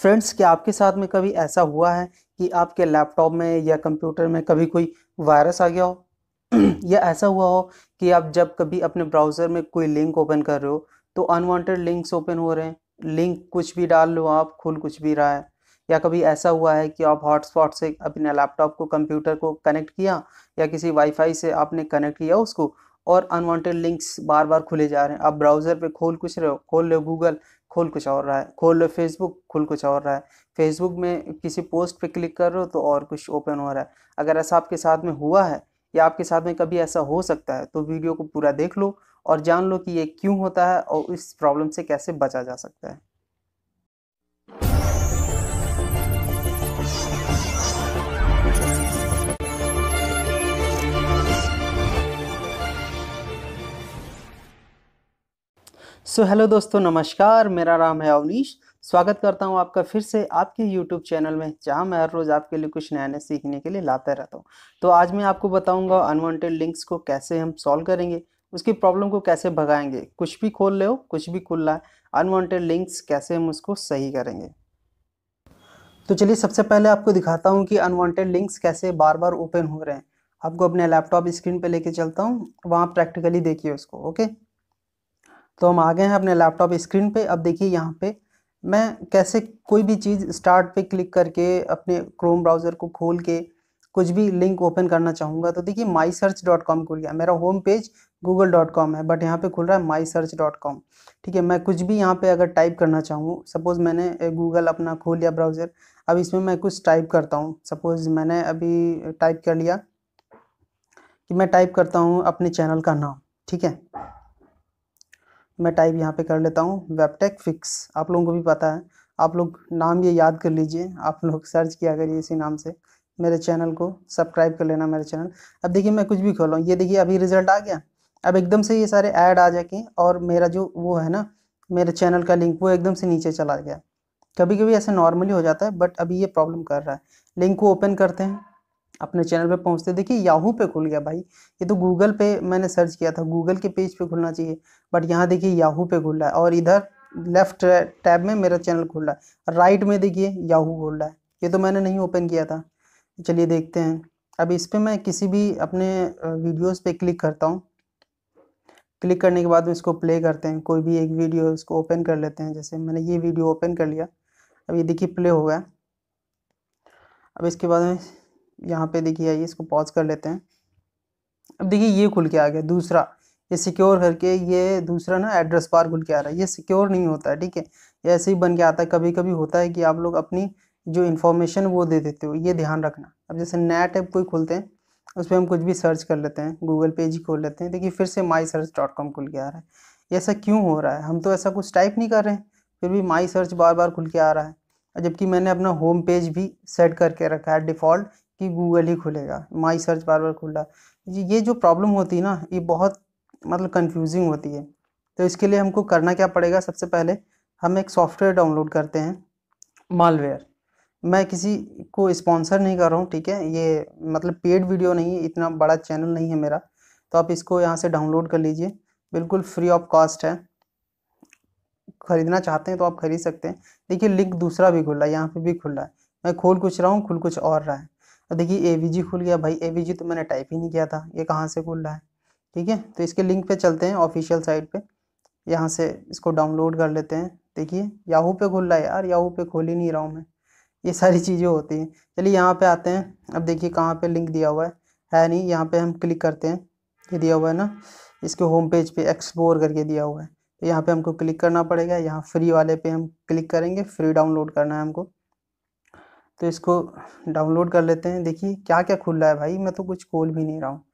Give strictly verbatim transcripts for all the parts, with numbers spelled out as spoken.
Friends, क्या आपके साथ में कभी ऐसा हुआ है कि आपके लैपटॉप में या कंप्यूटर में कभी कोई वायरस आ गया हो या ऐसा हुआ हो कि आप जब कभी अपने ब्राउज़र में कोई लिंक ओपन कर रहे हो तो अनवांटेड लिंक्स ओपन हो रहे हैं, लिंक कुछ भी डाल लो आप, खुल कुछ भी रहा है। या कभी ऐसा हुआ है कि आप हॉटस्पॉट से अपने लैपटॉप को, कंप्यूटर को कनेक्ट किया या किसी वाईफाई से आपने कनेक्ट किया उसको, और अनवांटेड लिंक्स बार बार खुले जा रहे हैं। आप ब्राउज़र पे खोल कुछ रहे हो, खोल लो गूगल, खोल कुछ और रहा है, खोल लो फेसबुक, खोल कुछ और रहा है, फेसबुक में किसी पोस्ट पे क्लिक कर रहे हो तो और कुछ ओपन हो रहा है। अगर ऐसा आपके साथ में हुआ है या आपके साथ में कभी ऐसा हो सकता है तो वीडियो को पूरा देख लो और जान लो कि ये क्यों होता है और इस प्रॉब्लम से कैसे बचा जा सकता है। सो so, हेलो दोस्तों, नमस्कार। मेरा नाम है अवनीश। स्वागत करता हूं आपका फिर से आपके यूट्यूब चैनल में, जहां मैं हर रोज़ आपके लिए कुछ नया नया सीखने के लिए लाता रहता हूं। तो आज मैं आपको बताऊंगा अनवांटेड लिंक्स को कैसे हम सॉल्व करेंगे, उसकी प्रॉब्लम को कैसे भगाएंगे। कुछ भी खोल ले हो, कुछ भी खुल रहा है, अनवांटेड लिंक्स कैसे हम उसको सही करेंगे। तो चलिए सबसे पहले आपको दिखाता हूँ कि अनवांटेड लिंक्स कैसे बार बार ओपन हो रहे हैं। आपको अपने लैपटॉप स्क्रीन पर लेके चलता हूँ, वहाँ प्रैक्टिकली देखिए उसको। ओके, तो हम आ गए हैं अपने लैपटॉप स्क्रीन पे। अब देखिए यहाँ पे मैं कैसे कोई भी चीज़ स्टार्ट पे क्लिक करके अपने क्रोम ब्राउज़र को खोल के कुछ भी लिंक ओपन करना चाहूँगा। तो देखिए माई सर्च डॉट कॉम खुल गया। मेरा home page Google dot com है, बट यहाँ पे खुल रहा है माई सर्च डॉट कॉम। ठीक है, मैं कुछ भी यहाँ पे अगर टाइप करना चाहूँ, सपोज़ मैंने गूगल अपना खोल लिया ब्राउज़र, अब इसमें मैं कुछ टाइप करता हूँ। सपोज़ मैंने अभी टाइप कर लिया कि मैं टाइप करता हूँ अपने चैनल का नाम। ठीक है, मैं टाइप यहाँ पे कर लेता हूँ वेबटेक फिक्स। आप लोगों को भी पता है, आप लोग नाम ये याद कर लीजिए, आप लोग सर्च किया करिए इसी नाम से। मेरे चैनल को सब्सक्राइब कर लेना मेरे चैनल। अब देखिए मैं कुछ भी खोल रहा हूँ, ये देखिए अभी रिजल्ट आ गया। अब एकदम से ये सारे ऐड आ जाके और मेरा जो वो है ना, मेरे चैनल का लिंक, वो एकदम से नीचे चला गया। कभी कभी ऐसा नॉर्मली हो जाता है, बट अभी ये प्रॉब्लम कर रहा है। लिंक को ओपन करते हैं, अपने चैनल पे पहुंचते, देखिए याहू पे खुल गया। भाई ये तो गूगल पे मैंने सर्च किया था, गूगल के पेज पे खुलना चाहिए, बट यहाँ देखिए याहू पे खुल रहा है। और इधर लेफ्ट टैब में मेरा चैनल खुल रहा है, राइट में देखिए याहू खुल रहा है। ये तो मैंने नहीं ओपन किया था। चलिए देखते हैं, अब इस पर मैं किसी भी अपने वीडियोज़ पर क्लिक करता हूँ। क्लिक करने के बाद में इसको प्ले करते हैं, कोई भी एक वीडियो इसको ओपन कर लेते हैं। जैसे मैंने ये वीडियो ओपन कर लिया, अब ये देखिए प्ले हो गया। अब इसके बाद में यहाँ पे देखिए आइए, इसको पॉज कर लेते हैं। अब देखिए ये खुल के आ गया दूसरा, ये सिक्योर करके ये दूसरा ना एड्रेस बार खुल के आ रहा है। ये सिक्योर नहीं होता है, ठीक है, ये ऐसे ही बन के आता है। कभी कभी होता है कि आप लोग अपनी जो इन्फॉर्मेशन वो दे देते हो, ये ध्यान रखना। अब जैसे नया टैब कोई खोलते हैं, उस पर हम कुछ भी सर्च कर लेते हैं, गूगल पेज ही खोल लेते हैं। देखिए फिर से माई सर्च डॉट कॉम खुल के आ रहा है। ऐसा क्यों हो रहा है? हम तो ऐसा कुछ टाइप नहीं कर रहे हैं, फिर भी माई सर्च बार बार खुल के आ रहा है, जबकि मैंने अपना होम पेज भी सेट करके रखा है डिफ़ॉल्ट कि गूगल ही खुलेगा। माई सर्च बार बार खुल रहा है। ये जो प्रॉब्लम होती है ना, ये बहुत मतलब कंफ्यूजिंग होती है। तो इसके लिए हमको करना क्या पड़ेगा, सबसे पहले हम एक सॉफ्टवेयर डाउनलोड करते हैं, मालवेयर। मैं किसी को स्पॉन्सर नहीं कर रहा हूँ, ठीक है, ये मतलब पेड वीडियो नहीं है, इतना बड़ा चैनल नहीं है मेरा। तो आप इसको यहाँ से डाउनलोड कर लीजिए, बिल्कुल फ्री ऑफ कॉस्ट है। खरीदना चाहते हैं तो आप खरीद सकते हैं। देखिए लिंक दूसरा भी खुल रहा है, यहाँ पर भी खुल रहा है। मैं खोल कुछ रहा हूँ, खुल कुछ और रहा है। और देखिए ए वी जी खुल गया। भाई ए वी जी तो मैंने टाइप ही नहीं किया था, ये कहाँ से खुल रहा है? ठीक है, तो इसके लिंक पे चलते हैं ऑफिशियल साइट पे, यहाँ से इसको डाउनलोड कर लेते हैं। देखिए याहू पे खुल रहा है। यार याहू पे खोल ही नहीं रहा हूँ मैं, ये सारी चीज़ें होती हैं। चलिए यहाँ पे आते हैं। अब देखिए कहाँ पर लिंक दिया हुआ है, है नहीं, यहाँ पर हम क्लिक करते हैं। ये दिया हुआ है ना, इसके होम पेज पर एक्सप्लोर करके दिया हुआ है, तो यहाँ पर हमको क्लिक करना पड़ेगा। यहाँ फ्री वाले पर हम क्लिक करेंगे, फ्री डाउनलोड करना है हमको, तो इसको डाउनलोड कर लेते हैं। देखिए क्या क्या खुल रहा है। भाई मैं तो कुछ खोल भी नहीं रहा हूँ।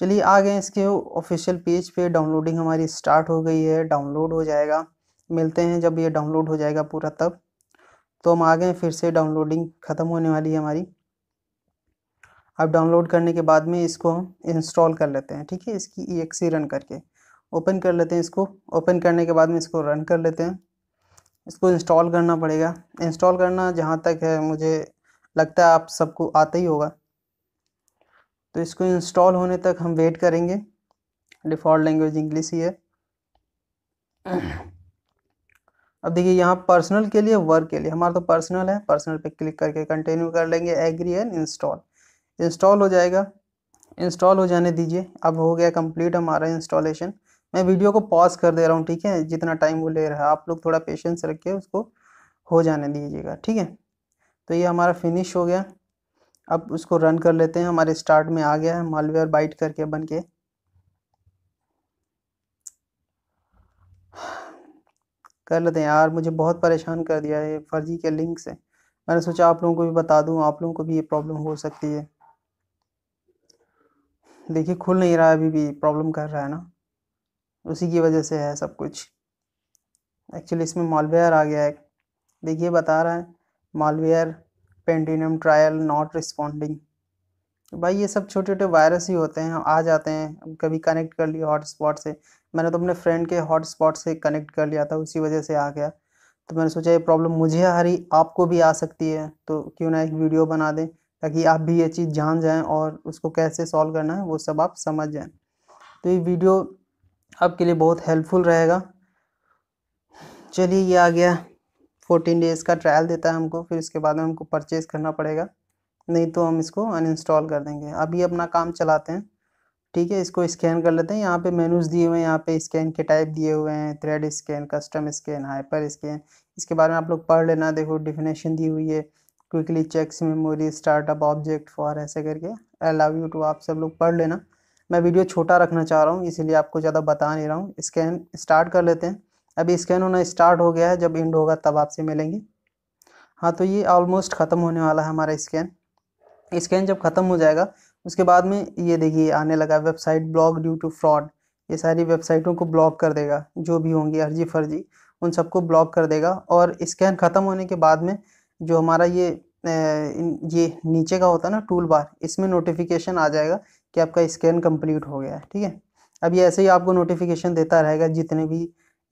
चलिए आ गए इसके ऑफिशियल पेज पे, डाउनलोडिंग हमारी स्टार्ट हो गई है, डाउनलोड हो जाएगा। मिलते हैं जब ये डाउनलोड हो जाएगा पूरा, तब। तो हम आ गए फिर से, डाउनलोडिंग ख़त्म होने वाली है हमारी। अब डाउनलोड करने के बाद में इसको हम इंस्टॉल कर लेते हैं, ठीक है, इसकी ई एक्स रन करके ओपन कर लेते हैं। इसको ओपन करने के बाद में इसको रन कर लेते हैं। इसको इंस्टॉल करना पड़ेगा। इंस्टॉल करना जहाँ तक है मुझे लगता है आप सबको आता ही होगा, तो इसको इंस्टॉल होने तक हम वेट करेंगे। डिफ़ॉल्ट लैंग्वेज इंग्लिश ही है। अब देखिए यहाँ पर्सनल के लिए, वर्क के लिए, हमारा तो पर्सनल है, पर्सनल पे क्लिक करके कंटिन्यू कर लेंगे, एग्री एंड इंस्टॉल, इंस्टॉल हो जाएगा, इंस्टॉल हो जाने दीजिए। अब हो गया कंप्लीट हमारा इंस्टॉलेशन। मैं वीडियो को पॉज कर दे रहा हूँ, ठीक है, जितना टाइम वो ले रहा है, आप लोग थोड़ा पेशेंस रखिए, उसको हो जाने दीजिएगा, ठीक है। तो ये हमारा फिनिश हो गया। अब उसको रन कर लेते हैं, हमारे स्टार्ट में आ गया है मालवेयरबाइट करके बन के। कर लेते हैं यार, मुझे बहुत परेशान कर दिया है फर्जी के लिंक से, मैंने सोचा आप लोगों को भी बता दूं, आप लोगों को भी ये प्रॉब्लम हो सकती है। देखिए खुल नहीं रहा, अभी भी प्रॉब्लम कर रहा है ना, उसी की वजह से है सब कुछ। एक्चुअली इसमें मालवेयर आ गया है, देखिए बता रहा है मालवेयर पेंटिनम ट्रायल नॉट रिस्पॉन्डिंग। भाई ये सब छोटे छोटे वायरस ही होते हैं, आ जाते हैं। कभी कनेक्ट कर लिया हॉटस्पॉट से, मैंने तो अपने फ्रेंड के हॉटस्पॉट से कनेक्ट कर लिया था, उसी वजह से आ गया। तो मैंने सोचा ये प्रॉब्लम मुझे आ रही, आपको भी आ सकती है, तो क्यों ना एक वीडियो बना दें ताकि आप भी ये चीज़ जान जाएँ और उसको कैसे सॉल्व करना है वो सब आप समझ जाएँ। तो ये वीडियो आपके लिए बहुत हेल्पफुल रहेगा। चलिए ये आ गया, फोर्टीन डेज़ का ट्रायल देता है हमको, फिर इसके बाद में हमको परचेज़ करना पड़ेगा, नहीं तो हम इसको अनइंस्टॉल कर देंगे। अभी अपना काम चलाते हैं, ठीक है। इसको स्कैन कर लेते हैं, यहाँ पे मेनूज़ दिए हुए हैं, यहाँ पे स्कैन के टाइप दिए हुए हैं, threat scan, custom scan, hyper scan, इसके बारे में आप लोग पढ़ लेना। देखो डिफिनेशन दी हुई है, quickly checks memory startup object for, ऐसे करके आई लव यू टू, आप सब लोग पढ़ लेना। मैं वीडियो छोटा रखना चाह रहा हूँ, इसीलिए आपको ज़्यादा बता नहीं रहा हूँ। स्कैन स्टार्ट कर लेते हैं, अभी स्कैन होना स्टार्ट हो गया है, जब एंड होगा तब आपसे मिलेंगे। हाँ, तो ये ऑलमोस्ट ख़त्म होने वाला है हमारा स्कैन। स्कैन जब ख़त्म हो जाएगा उसके बाद में ये देखिए आने लगा website block due to fraud, ये सारी वेबसाइटों को ब्लॉक कर देगा, जो भी होंगी अर्जी फर्जी उन सबको ब्लॉक कर देगा। और स्कैन ख़त्म होने के बाद में जो हमारा ये ये नीचे का होता है ना टूल बार, इसमें नोटिफिकेशन आ जाएगा कि आपका स्कैन कम्प्लीट हो गया है, ठीक है। अब ये ऐसे ही आपको नोटिफिकेशन देता रहेगा, जितने भी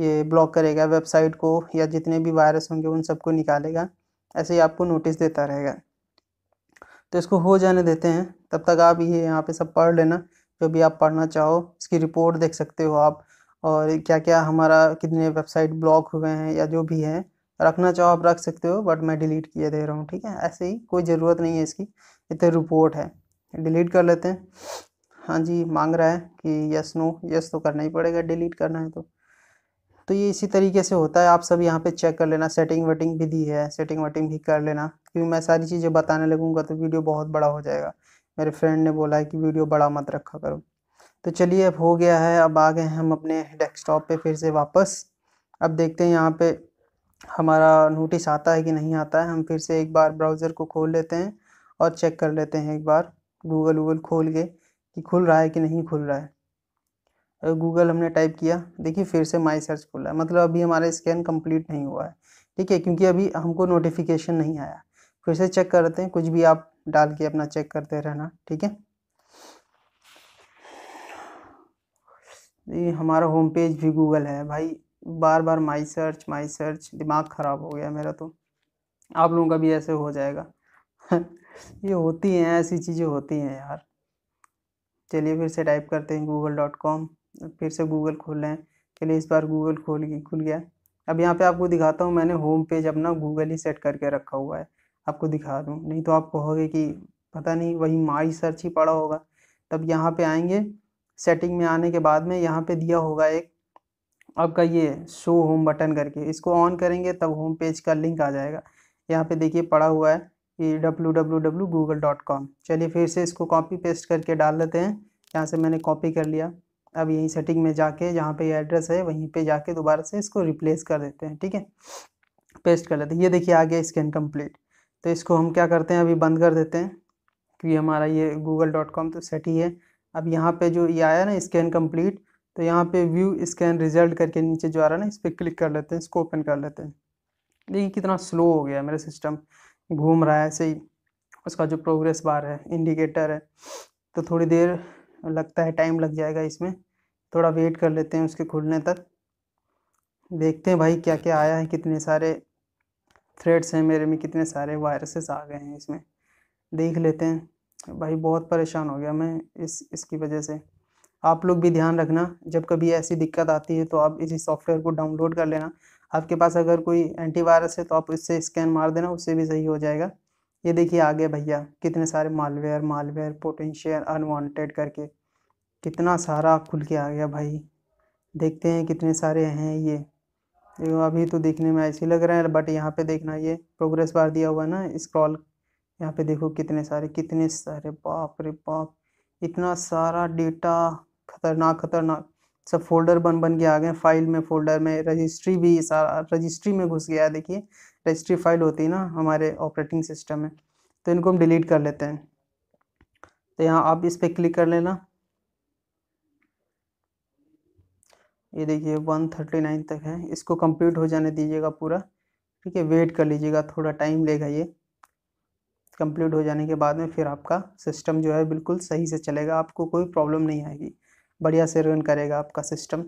ये ब्लॉक करेगा वेबसाइट को या जितने भी वायरस होंगे उन सबको निकालेगा, ऐसे ही आपको नोटिस देता रहेगा। तो इसको हो जाने देते हैं, तब तक आप ये यहाँ पे सब पढ़ लेना जो भी आप पढ़ना चाहो। इसकी रिपोर्ट देख सकते हो आप, और क्या क्या हमारा कितने वेबसाइट ब्लॉक हुए हैं या जो भी है, रखना चाहो आप रख सकते हो, बट मैं डिलीट किए दे रहा हूँ, ठीक है। ऐसे ही कोई ज़रूरत नहीं है इसकी, इतने रिपोर्ट है, डिलीट कर लेते हैं। हाँ जी, मांग रहा है कि यस नो, यस तो करना ही पड़ेगा डिलीट करना है तो। तो ये इसी तरीके से होता है, आप सब यहाँ पे चेक कर लेना। सेटिंग वेटिंग भी दी है, सेटिंग वेटिंग भी कर लेना, क्योंकि मैं सारी चीज़ें बताने लगूंगा तो वीडियो बहुत बड़ा हो जाएगा। मेरे फ्रेंड ने बोला है कि वीडियो बड़ा मत रखा करो। तो चलिए अब हो गया है, अब आ गए हम अपने डेस्कटॉप पे फिर से वापस। अब देखते हैं यहाँ पर हमारा नोटिस आता है कि नहीं आता है। हम फिर से एक बार ब्राउज़र को खोल लेते हैं और चेक कर लेते हैं एक बार गूगल वूगल खोल के कि खुल रहा है कि नहीं खुल रहा है। गूगल हमने टाइप किया, देखिए फिर से माई सर्च खुला है, मतलब अभी हमारा स्कैन कंप्लीट नहीं हुआ है, ठीक है, क्योंकि अभी हमको नोटिफिकेशन नहीं आया। फिर से चेक करते हैं, कुछ भी आप डाल के अपना चेक करते रहना, ठीक है। ये हमारा होम पेज भी गूगल है भाई, बार बार माई सर्च माई सर्च, दिमाग ख़राब हो गया मेरा। तो आप लोगों का भी ऐसे हो जाएगा ये होती हैं, ऐसी चीज़ें होती हैं यार। चलिए फिर से टाइप करते हैं गूगल डॉट कॉम, फिर से गूगल खोल हैं। चलिए इस बार गूगल खोल गई, खुल गया। अब यहाँ पे आपको दिखाता हूँ, मैंने होम पेज अपना गूगल ही सेट करके रखा हुआ है, आपको दिखा दूँ, नहीं तो आप कहोगे कि पता नहीं वही माई सर्च ही पड़ा होगा। तब यहाँ पे आएंगे, सेटिंग में आने के बाद में यहाँ पे दिया होगा एक आपका ये शो होम बटन करके, इसको ऑन करेंगे तब होम पेज का लिंक आ जाएगा। यहाँ पर देखिए पड़ा हुआ है ये W W W dot Google dot com. चलिए फिर से इसको कॉपी पेस्ट करके डाल लेते हैं, यहाँ से मैंने कॉपी कर लिया। अब यहीं सेटिंग में जाके जहाँ पे ये एड्रेस है वहीं पे जाके दोबारा से इसको रिप्लेस कर देते हैं, ठीक है, पेस्ट कर लेते हैं। ये देखिए आ गया स्कैन कंप्लीट। तो इसको हम क्या करते हैं, अभी बंद कर देते हैं, क्योंकि हमारा ये गूगल डॉट कॉम तो सेट ही है। अब यहाँ पर जो ये आया ना स्कैन कम्प्लीट, तो यहाँ पर व्यू स्कैन रिजल्ट करके नीचे जो आ रहा है ना, इस पर क्लिक कर लेते हैं, इसको ओपन कर लेते हैं। देखिए कितना स्लो हो गया मेरा सिस्टम, घूम रहा है ऐसे ही, उसका जो प्रोग्रेस बार है, इंडिकेटर है, तो थोड़ी देर लगता है, टाइम लग जाएगा इसमें, थोड़ा वेट कर लेते हैं उसके खुलने तक। देखते हैं भाई क्या क्या आया है, कितने सारे थ्रेड्स हैं मेरे में, कितने सारे वायरसेस आ गए हैं इसमें, देख लेते हैं। भाई बहुत परेशान हो गया मैं इस इसकी वजह से। आप लोग भी ध्यान रखना, जब कभी ऐसी दिक्कत आती है तो आप इसी सॉफ्टवेयर को डाउनलोड कर लेना, आपके पास अगर कोई एंटीवायरस है तो आप इससे स्कैन मार देना, उससे भी सही हो जाएगा। ये देखिए आगे भैया कितने सारे मालवेयर मालवेयर पोटेंशियल अनवांटेड करके कितना सारा खुल के आ गया भाई। देखते हैं कितने सारे हैं ये, अभी तो देखने में ऐसे लग रहा है बट यहाँ पे देखना ये प्रोग्रेस बार दिया हुआ ना, स्क्रॉल यहाँ पे देखो कितने सारे कितने सारे, बाप रे बाप इतना सारा डेटा, खतरनाक खतरनाक सब फोल्डर बन बन के आ गए। फाइल में फोल्डर में रजिस्ट्री भी सारा रजिस्ट्री में घुस गया। देखिए रजिस्ट्री फाइल होती है ना हमारे ऑपरेटिंग सिस्टम में, तो इनको हम डिलीट कर लेते हैं। तो यहाँ आप इस पर क्लिक कर लेना, ये देखिए एक सौ उनतालीस तक है, इसको कंप्लीट हो जाने दीजिएगा पूरा, ठीक है। वेट कर लीजिएगा, थोड़ा टाइम लेगा ये कंप्लीट हो जाने के बाद में, फिर आपका सिस्टम जो है बिल्कुल सही से चलेगा, आपको कोई प्रॉब्लम नहीं आएगी, बढ़िया से रन करेगा आपका सिस्टम।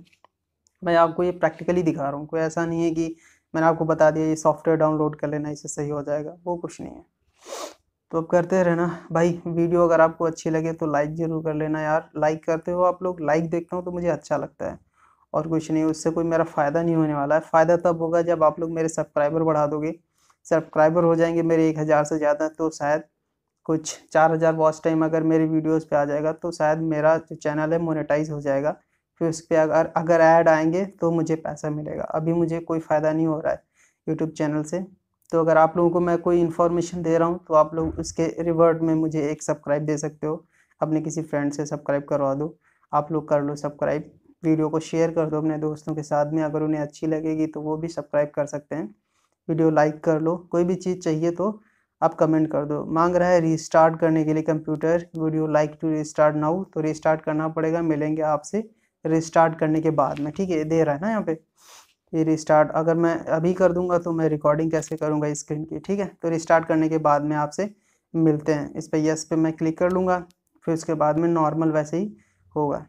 मैं आपको ये प्रैक्टिकली दिखा रहा हूँ, कोई ऐसा नहीं है कि मैंने आपको बता दिया ये सॉफ्टवेयर डाउनलोड कर लेना इससे सही हो जाएगा, वो कुछ नहीं है। तो अब करते रहना भाई, वीडियो अगर आपको अच्छी लगे तो लाइक ज़रूर कर लेना यार, लाइक करते हो आप लोग, लाइक देखता हूँ तो मुझे अच्छा लगता है और कुछ नहीं, उससे कोई मेरा फ़ायदा नहीं होने वाला है। फ़ायदा तब होगा जब आप लोग मेरे सब्सक्राइबर बढ़ा दोगे, सब्सक्राइबर हो जाएंगे मेरे एक हज़ार से ज़्यादा, तो शायद कुछ चार हज़ार वॉच टाइम अगर मेरे वीडियोस पे आ जाएगा तो शायद मेरा जो चैनल है मोनेटाइज हो जाएगा, फिर उस पर अगर अगर ऐड आएंगे तो मुझे पैसा मिलेगा। अभी मुझे कोई फ़ायदा नहीं हो रहा है यूट्यूब चैनल से, तो अगर आप लोगों को मैं कोई इन्फॉर्मेशन दे रहा हूँ तो आप लोग उसके रिवर्ड में मुझे एक सब्सक्राइब दे सकते हो, अपने किसी फ्रेंड से सब्सक्राइब करवा दो, आप लोग कर लो सब्सक्राइब, वीडियो को शेयर कर दो अपने दोस्तों के साथ में, अगर उन्हें अच्छी लगेगी तो वो भी सब्सक्राइब कर सकते हैं, वीडियो लाइक कर लो। कोई भी चीज़ चाहिए तो आप कमेंट कर दो। मांग रहा है रीस्टार्ट करने के लिए computer, video like to restart now, तो रीस्टार्ट करना पड़ेगा, मिलेंगे आपसे रीस्टार्ट करने के बाद में, ठीक है। दे रहा है ना यहाँ पे ये रीस्टार्ट, अगर मैं अभी कर दूंगा तो मैं रिकॉर्डिंग कैसे करूँगा स्क्रीन की, ठीक है। तो रीस्टार्ट करने के बाद में आपसे मिलते हैं, इस पर यस पे मैं क्लिक कर लूँगा, फिर उसके बाद में नॉर्मल वैसे ही होगा।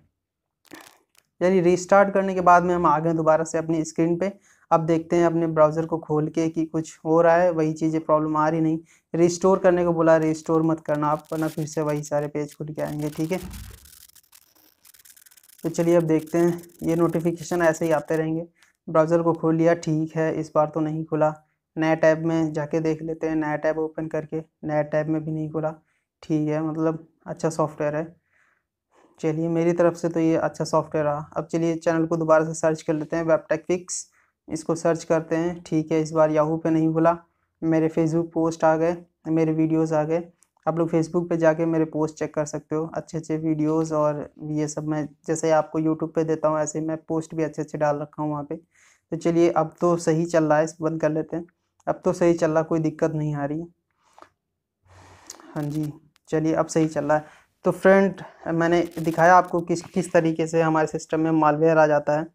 यानी रीस्टार्ट करने के बाद में हम आ गए दोबारा से अपनी स्क्रीन पे। अब देखते हैं अपने ब्राउज़र को खोल के कि कुछ हो रहा है, वही चीज़ें प्रॉब्लम आ रही नहीं। रिस्टोर करने को बोला, रिस्टोर मत करना आप, वरना फिर से वही सारे पेज खुल के आएंगे, ठीक है। तो चलिए अब देखते हैं, ये नोटिफिकेशन ऐसे ही आते रहेंगे। ब्राउज़र को खोल लिया, ठीक है, इस बार तो नहीं खुला। नया टैब में जाके देख लेते हैं, नया टैब ओपन करके, नया टैब में भी नहीं खुला, ठीक है, मतलब अच्छा सॉफ्टवेयर है। चलिए मेरी तरफ से तो ये अच्छा सॉफ्टवेयर रहा। अब चलिए चैनल को दोबारा से सर्च कर लेते हैं, वेबटेक फिक्स, इसको सर्च करते हैं, ठीक है। इस बार याहू पे नहीं खुला, मेरे फेसबुक पोस्ट आ गए, मेरे वीडियोस आ गए। आप लोग फेसबुक पे जाके मेरे पोस्ट चेक कर सकते हो, अच्छे अच्छे वीडियोस और ये सब मैं जैसे आपको यूट्यूब पे देता हूँ ऐसे मैं पोस्ट भी अच्छे अच्छे डाल रखा हूँ वहाँ पे। तो चलिए अब तो सही चल रहा है, इस बंद कर लेते हैं, अब तो सही चल रहा, कोई दिक्कत नहीं आ रही है। हाँ जी चलिए अब सही चल रहा है। तो फ्रेंड मैंने दिखाया आपको किस किस तरीके से हमारे सिस्टम में मालवेयर आ जाता है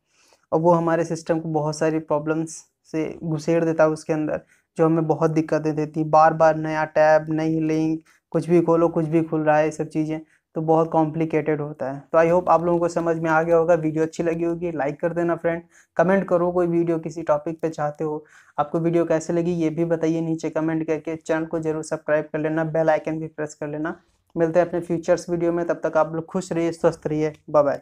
और वो हमारे सिस्टम को बहुत सारी प्रॉब्लम्स से घुसेड़ देता है उसके अंदर, जो हमें बहुत दिक्कतें देती है। बार बार नया टैब, नई लिंक, कुछ भी खोलो कुछ भी खुल रहा है, ये सब चीज़ें तो बहुत कॉम्प्लिकेटेड होता है। तो आई होप आप लोगों को समझ में आ गया होगा। वीडियो अच्छी लगी होगी लाइक कर देना फ्रेंड, कमेंट करो कोई वीडियो किसी टॉपिक पे चाहते हो, आपको वीडियो कैसे लगी ये भी बताइए नीचे कमेंट करके। चैनल को जरूर सब्सक्राइब कर लेना, बेल आइकन भी प्रेस कर लेना। मिलते हैं अपने फ्यूचर्स वीडियो में, तब तक आप लोग खुश रहिए, स्वस्थ रहिए, बाय बाय।